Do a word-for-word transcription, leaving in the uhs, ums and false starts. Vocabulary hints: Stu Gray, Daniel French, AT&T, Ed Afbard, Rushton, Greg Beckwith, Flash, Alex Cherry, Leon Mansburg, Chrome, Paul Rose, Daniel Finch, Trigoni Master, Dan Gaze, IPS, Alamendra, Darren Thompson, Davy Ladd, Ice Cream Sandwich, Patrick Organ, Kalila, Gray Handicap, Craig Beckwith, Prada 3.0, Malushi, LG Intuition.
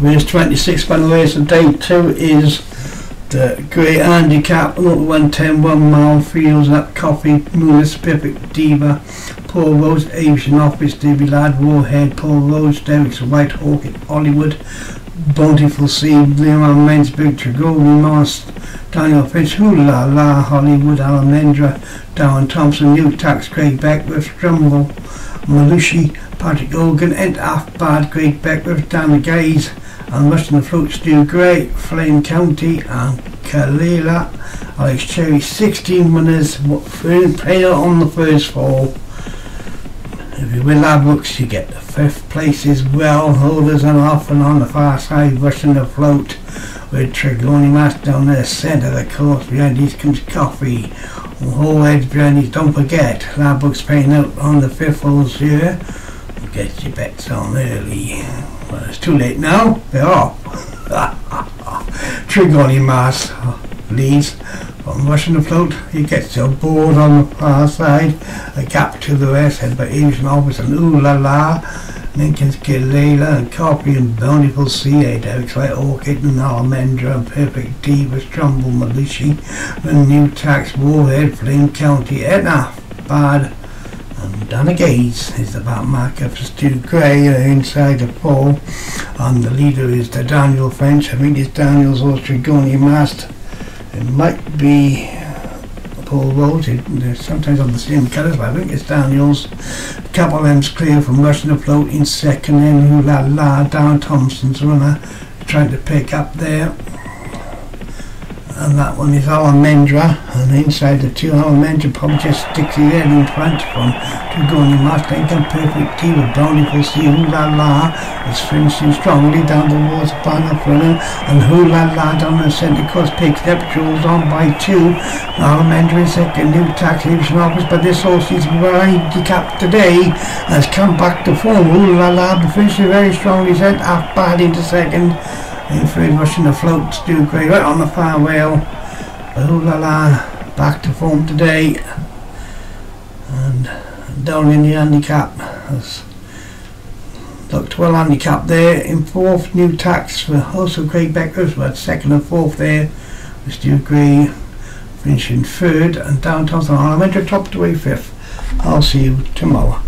race twenty-six by the race of day two is the Gray Handicap, Local one ten, one mile, Fields Up, Coffee, Moonless, Perfect Diva, Paul Rose, Asian Office, Davy Ladd, Warhead, Paul Rose, Derek's White Hawk in Hollywood, Bountiful Sea, Leon Mansburg, Trigoni Master, Daniel Finch, Hula La, Hollywood, Alamendra, Darren Thompson, New Tax, Craig Beckwith, Drumble, Malushi, Patrick Organ, Ed Afbard, Greg Beckwith, Dan Gaze, and Rushton the Float, Stu Gray, Flame County, and Kalila, Alex Cherry. Sixteen winners, player on the first four. If you win our books, you get the fifth place as well. Holders and off and on the far side, Rushton the Float, with Trigoni Master down there, centre of the course. Behind these comes Coffee, whole edge behind these. Don't forget, Labbook's paying out on the fifth holes here. Get your bets on early. Well, it's too late now, they're off. Trigoni Master leads from Rushton the Float. He gets so bored on the far side, a gap to the rest, head by Asian Office and Ooh La La, Lincoln's Kilela and Coffee and Bountiful Sea, Derek's White Orchid and Alamendra and Perfect Diva, Trumbull, Malishi, and New Tax, Warhead, Flynn County, Edna, Bard, and Dana Gaze is the back marker for Stu Gray inside the pole, and the leader is the Daniel French. I think it's Daniel's horse Trigoni Master. It might be Paul Rose. They're sometimes on the same colours, but I think it's Daniel's. Couple of them's clear from Rushton the Float in second, and Ooh La La, Darren Thompson's runner trying to pick up there. And that one is Alamendra, and inside the two, Alamendra probably just sticks his head in front from Trigoni Master. Income Perfect Team of Bountiful Sea, Ooh La La is finishing strongly down towards Banner Fuller, and Ooh La La down the centre course picks up, draws on by two. Alamendra is second, New Tax leaves an office, but this horse is handicapped today, has come back to form. Ooh La La finishes very strongly, sent half bad into second. In third, Rushton the Float, Stu Gray right on the far rail. Ooh La La back to form today, and down in the handicap has looked well handicapped there. In fourth, New Tax for also Craig Beckers, but second and fourth there with Stu Gray finishing third, and Down Thompson Alamendra topped away fifth. I'll see you tomorrow.